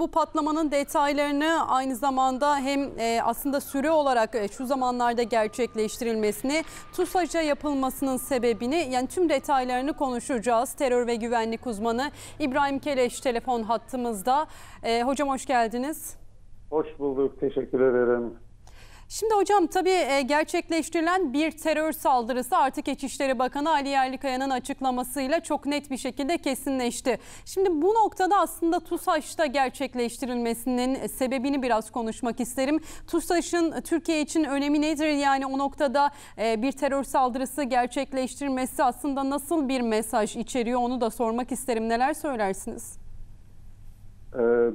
Bu patlamanın detaylarını aynı zamanda hem aslında süre olarak şu zamanlarda gerçekleştirilmesini, TUSAŞ'a yapılmasının sebebini, yani tüm detaylarını konuşacağız. Terör ve güvenlik uzmanı İbrahim Keleş telefon hattımızda. Hocam hoş geldiniz. Hoş bulduk, teşekkür ederim. Şimdi hocam, tabii gerçekleştirilen bir terör saldırısı artık İçişleri Bakanı Ali Yerlikaya'nın açıklamasıyla çok net bir şekilde kesinleşti. Şimdi bu noktada aslında TUSAŞ'ta gerçekleştirilmesinin sebebini biraz konuşmak isterim. TUSAŞ'ın Türkiye için önemi nedir? Yani o noktada bir terör saldırısı gerçekleştirmesi aslında nasıl bir mesaj içeriyor, onu da sormak isterim. Neler söylersiniz?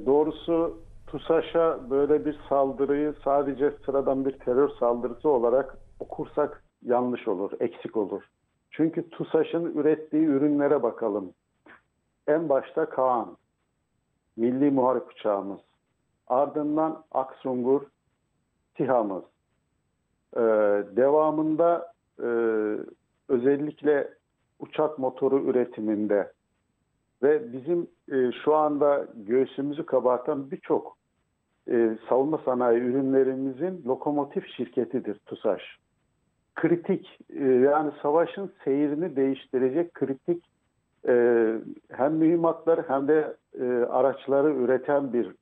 Doğrusu TUSAŞ'a böyle bir saldırıyı sadece sıradan bir terör saldırısı olarak okursak yanlış olur, eksik olur. Çünkü TUSAŞ'ın ürettiği ürünlere bakalım. En başta KAAN, milli muharip uçağımız. Ardından Aksungur, SİHA'mız. Devamında özellikle uçak motoru üretiminde ve bizim şu anda göğsümüzü kabartan birçok savunma sanayi ürünlerimizin lokomotif şirketidir TUSAŞ. Kritik, yani savaşın seyrini değiştirecek kritik hem mühimmatları hem de araçları üreten bir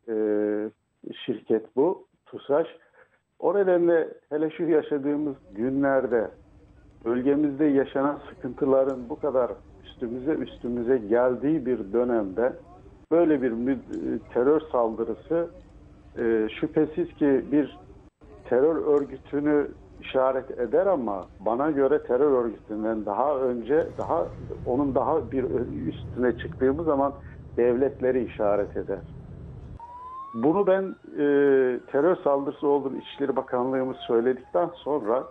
şirket bu TUSAŞ. O nedenle hele şu yaşadığımız günlerde bölgemizde yaşanan sıkıntıların bu kadar üstümüze geldiği bir dönemde böyle bir terör saldırısı şüphesiz ki bir terör örgütünü işaret eder, ama bana göre terör örgütünden daha önce onun daha bir üstüne çıktığımız zaman devletleri işaret eder. Bunu ben terör saldırısı olduğunu İçişleri Bakanlığımız söyledikten sonra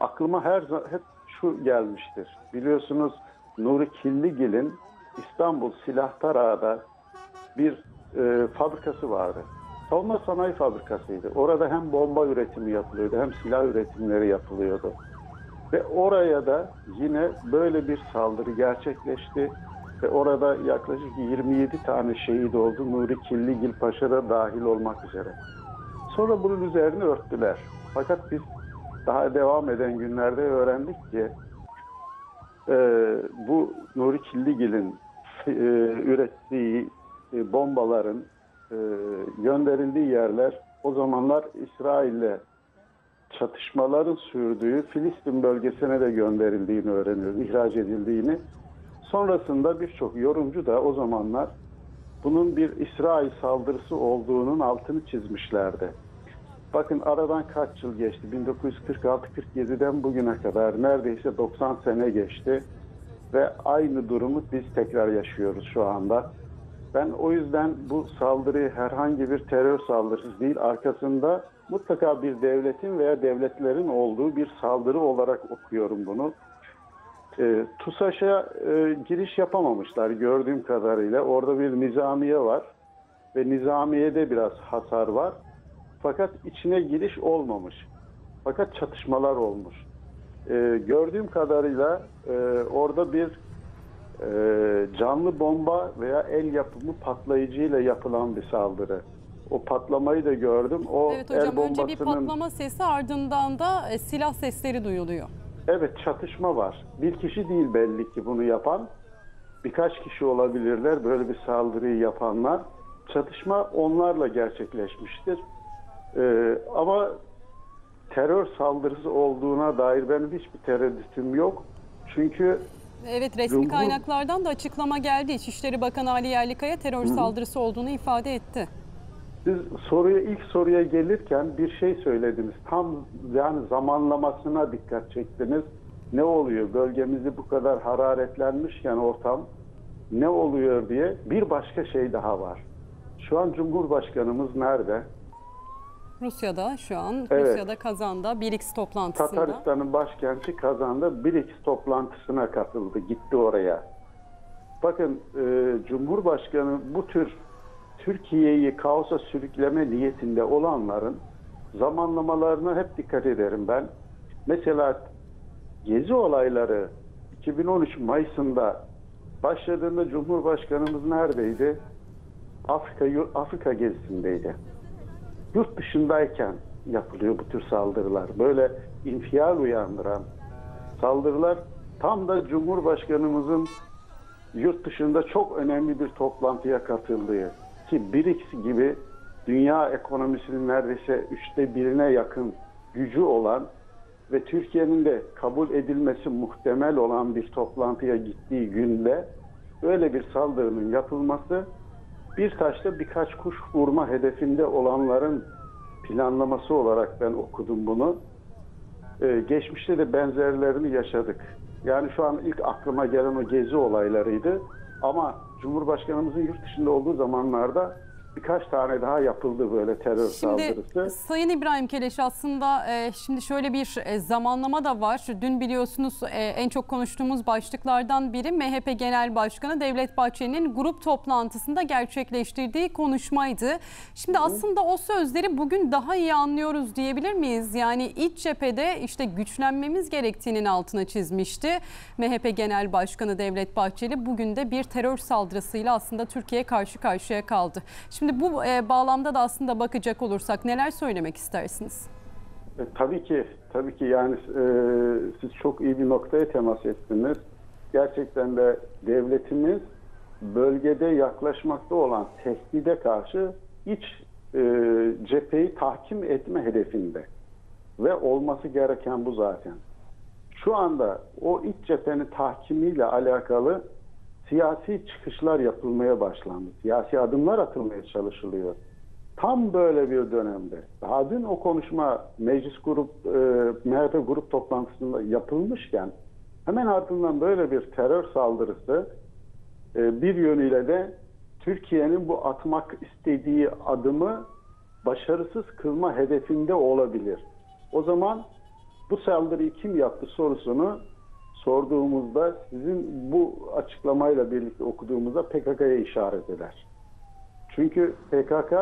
aklıma hep şu gelmiştir. Biliyorsunuz Nuri Killigil'in İstanbul Silahtarağı'da bir fabrikası vardı. Savunma sanayi fabrikasıydı. Orada hem bomba üretimi yapılıyordu hem silah üretimleri yapılıyordu. Ve oraya da yine böyle bir saldırı gerçekleşti. Ve orada yaklaşık 27 tane şehit oldu. Nuri Killigil Paşa da dahil olmak üzere. Sonra bunun üzerine örttüler. Fakat biz daha devam eden günlerde öğrendik ki bu Nuri Killigil'in ürettiği bombaların gönderildiği yerler o zamanlar İsrail'le çatışmaların sürdüğü Filistin bölgesine de gönderildiğini öğreniyoruz, ihraç edildiğini. Sonrasında birçok yorumcu da o zamanlar bunun bir İsrail saldırısı olduğunun altını çizmişlerdi. Bakın aradan kaç yıl geçti? 1946-47'den bugüne kadar neredeyse 90 sene geçti ve aynı durumu biz tekrar yaşıyoruz şu anda. Ben o yüzden bu saldırıyı herhangi bir terör saldırısı değil, arkasında mutlaka bir devletin veya devletlerin olduğu bir saldırı olarak okuyorum bunu. TUSAŞ'a giriş yapamamışlar gördüğüm kadarıyla. Orada bir nizamiye var ve nizamiyede biraz hasar var. Fakat içine giriş olmamış. Fakat çatışmalar olmuş. Gördüğüm kadarıyla orada bir canlı bomba veya el yapımı patlayıcıyla yapılan bir saldırı. O patlamayı da gördüm. O evet hocam, el bombasının... önce bir patlama sesi, ardından da silah sesleri duyuluyor. Evet, çatışma var. Bir kişi değil belli ki bunu yapan. Birkaç kişi olabilirler böyle bir saldırıyı yapanlar. Çatışma onlarla gerçekleşmiştir. Ama terör saldırısı olduğuna dair benim hiçbir tereddütüm yok. Çünkü evet, resmi kaynaklardan da açıklama geldi. İçişleri Bakanı Ali Yerlikaya terör saldırısı olduğunu ifade etti. Siz ilk soruya gelirken bir şey söylediniz. Tam yani zamanlamasına dikkat çektiniz. Ne oluyor? Bölgemizi bu kadar hararetlenmişken ortam ne oluyor diye. Bir başka şey daha var. Şu an Cumhurbaşkanımız nerede? Rusya'da şu an, evet. Rusya'da Kazan'da BRICS toplantısında. Tataristan'ın başkenti Kazan'da BRICS toplantısına katıldı, gitti oraya. Bakın Cumhurbaşkanı bu tür Türkiye'yi kaosa sürükleme niyetinde olanların zamanlamalarına hep dikkat ederim ben. Mesela Gezi olayları 2013 Mayıs'ında başladığında Cumhurbaşkanımız neredeydi? Afrika gezisindeydi. Yurt dışındayken yapılıyor bu tür saldırılar. Böyle infial uyandıran saldırılar tam da Cumhurbaşkanımızın yurt dışında çok önemli bir toplantıya katıldığı ki BRICS gibi dünya ekonomisinin neredeyse 1/3'üne yakın gücü olan ve Türkiye'nin de kabul edilmesi muhtemel olan bir toplantıya gittiği günde öyle bir saldırının yapılması bir taşla birkaç kuş vurma hedefinde olanların planlaması olarak ben okudum bunu. Geçmişte de benzerlerini yaşadık. Yani şu an ilk aklıma gelen o gezi olaylarıydı. Ama Cumhurbaşkanımızın yurt dışında olduğu zamanlarda birkaç tane daha yapıldı böyle terör saldırısı. Sayın İbrahim Keleş, aslında şimdi şöyle bir zamanlama da var. Dün biliyorsunuz en çok konuştuğumuz başlıklardan biri MHP Genel Başkanı Devlet Bahçeli'nin grup toplantısında gerçekleştirdiği konuşmaydı. Şimdi aslında o sözleri bugün daha iyi anlıyoruz diyebilir miyiz? Yani iç cephede işte güçlenmemiz gerektiğinin altına çizmişti MHP Genel Başkanı Devlet Bahçeli. Bugün de bir terör saldırısıyla aslında Türkiye karşı karşıya kaldı. Şimdi bu bağlamda da aslında bakacak olursak neler söylemek istersiniz? Tabii ki yani siz çok iyi bir noktaya temas ettiniz. Gerçekten de devletimiz bölgede yaklaşmakta olan tehdide karşı iç cepheyi tahkim etme hedefinde ve olması gereken bu zaten. Şu anda o iç cephenin tahkimiyle alakalı siyasi çıkışlar yapılmaya başlandı. Siyasi adımlar atılmaya çalışılıyor. Tam böyle bir dönemde. Daha dün o konuşma MHP grup toplantısında yapılmışken hemen ardından böyle bir terör saldırısı bir yönüyle de Türkiye'nin bu atmak istediği adımı başarısız kılma hedefinde olabilir. O zaman bu saldırıyı kim yaptı sorusunu sorduğumuzda, sizin bu açıklamayla birlikte okuduğumuzda PKK'ya işaret eder. Çünkü PKK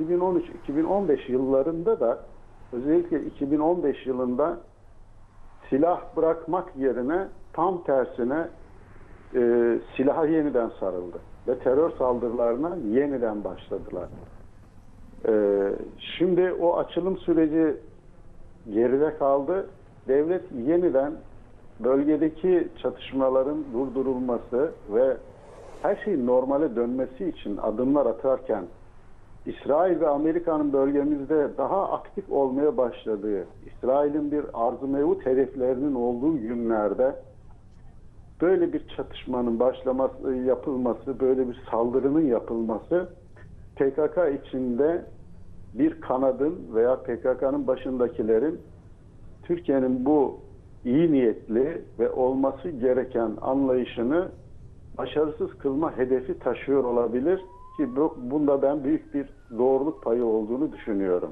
2013-2015 yıllarında da özellikle 2015 yılında silah bırakmak yerine tam tersine silaha yeniden sarıldı. Ve terör saldırılarına yeniden başladılar. Şimdi o açılım süreci geride kaldı. Devlet yeniden bölgedeki çatışmaların durdurulması ve her şeyin normale dönmesi için adımlar atarken İsrail ve Amerika'nın bölgemizde daha aktif olmaya başladığı, İsrail'in bir arzumevut hedeflerinin olduğu günlerde böyle bir çatışmanın başlaması, yapılması, böyle bir saldırının yapılması PKK içinde bir kanadın veya PKK'nın başındakilerin Türkiye'nin bu iyi niyetli ve olması gereken anlayışını başarısız kılma hedefi taşıyor olabilir ki bunda ben büyük bir doğruluk payı olduğunu düşünüyorum.